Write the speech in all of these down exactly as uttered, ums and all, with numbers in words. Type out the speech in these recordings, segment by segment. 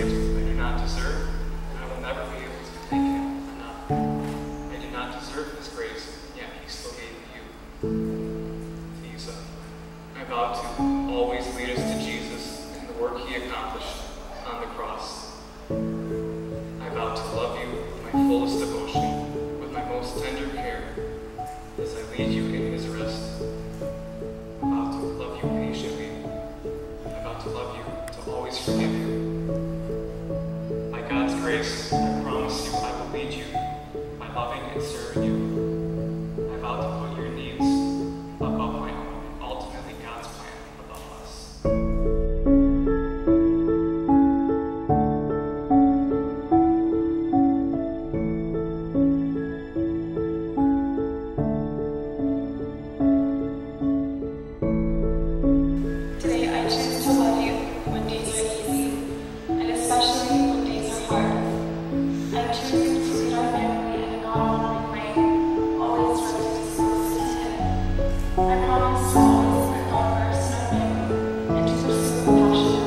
gifts I do not deserve, and I will never be able to thank him enough. I did not deserve his grace, and yet he still gave you. To you, son. I vow to always lead us to Jesus and the work he accomplished on the cross. I vow to love you with my fullest devotion, with my most tender care, as I lead you in his rest. I vow to love you patiently. I vow to love you, to always forgive you. Grace, I promise you I will lead you by loving and serving you. I vow to put your needs above my own and ultimately God's plan above us. Today I choose to love you when days are easy, and especially when days are hard. I choose to see our family in an all-knowing way, always ready to serve him. I promise to always spend all mercy on him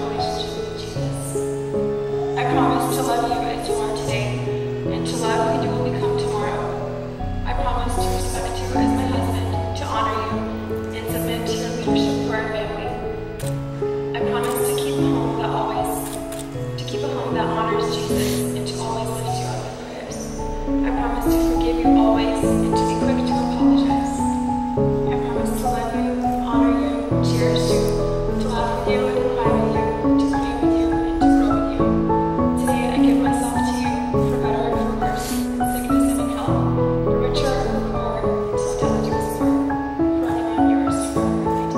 and to pursue a passionate relationship with Jesus. I promise to love you as you are today and to love who you will become tomorrow. I promise to respect you as my husband, to honor you, and submit to your leadership for our family. I promise to keep a home that always, to keep a home that honors Jesus. I promise to forgive you always and to be quick to apologize. I promise to love you, honor you, cherish you, to laugh with you and cry with you, to pray with you and to grow with you. Today I give myself to you, for better and for worse, sickness and in health, for richer and for poorer, so death to us part, for anyone yours forever. Demonstrates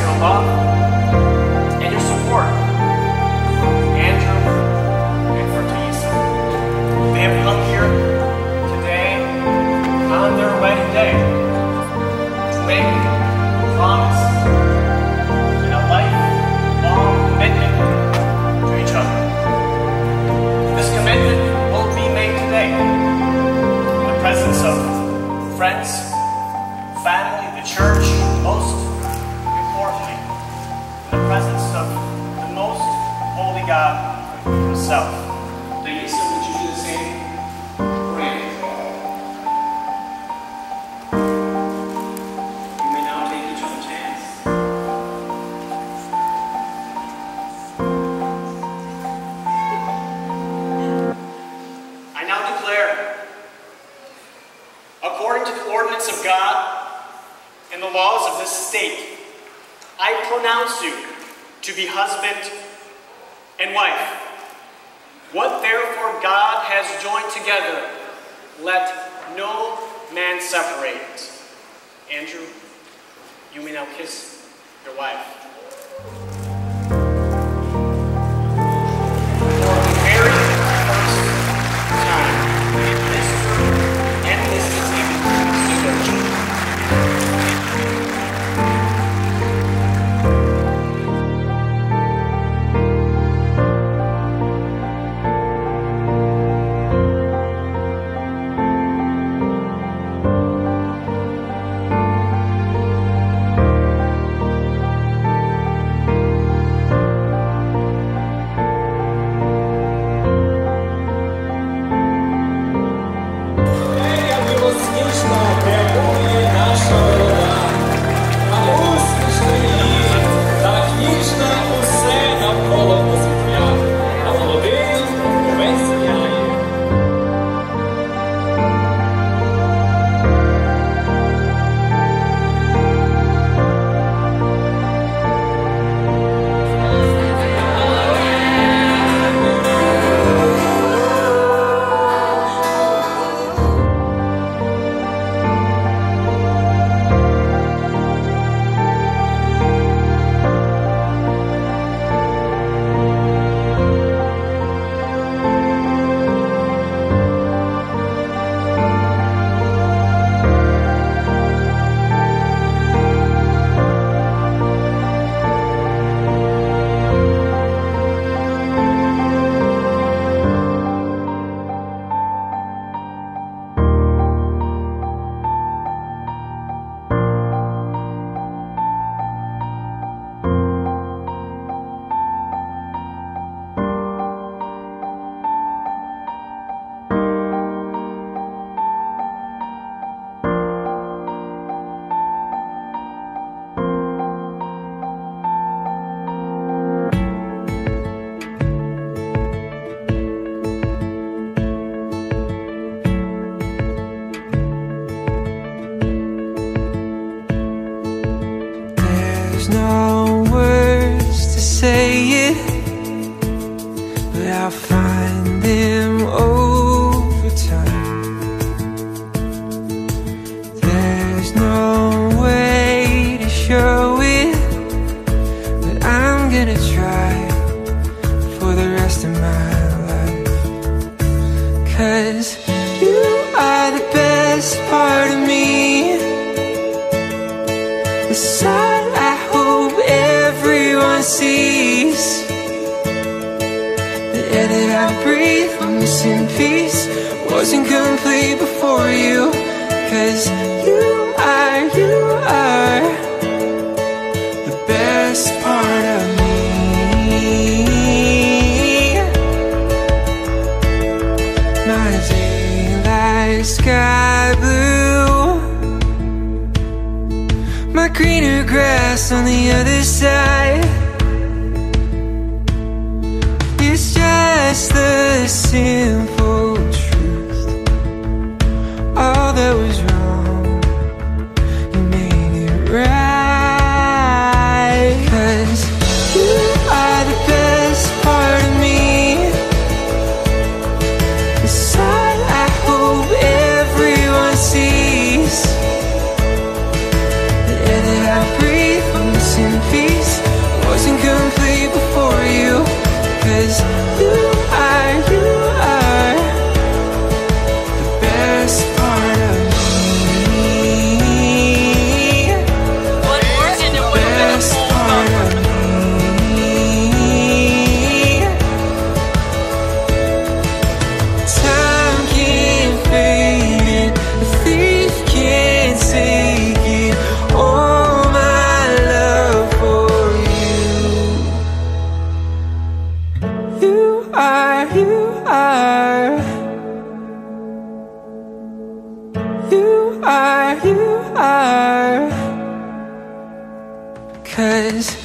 your love and your support for Andrew and for Teresa. They have come here today on their wedding day to make a promise and a lifelong commitment to each other. This commitment will be made today in the presence of friends, family, the church, most. In the presence of the most holy God himself. Teresa, would you do the same? Great. You may now take each other's hands. I now declare, according to the ordinance of God and the laws of this state, I pronounce you to be husband and wife. What therefore God has joined together, let no man separate. Andrew, you may now kiss your wife. You are, you are, 'cause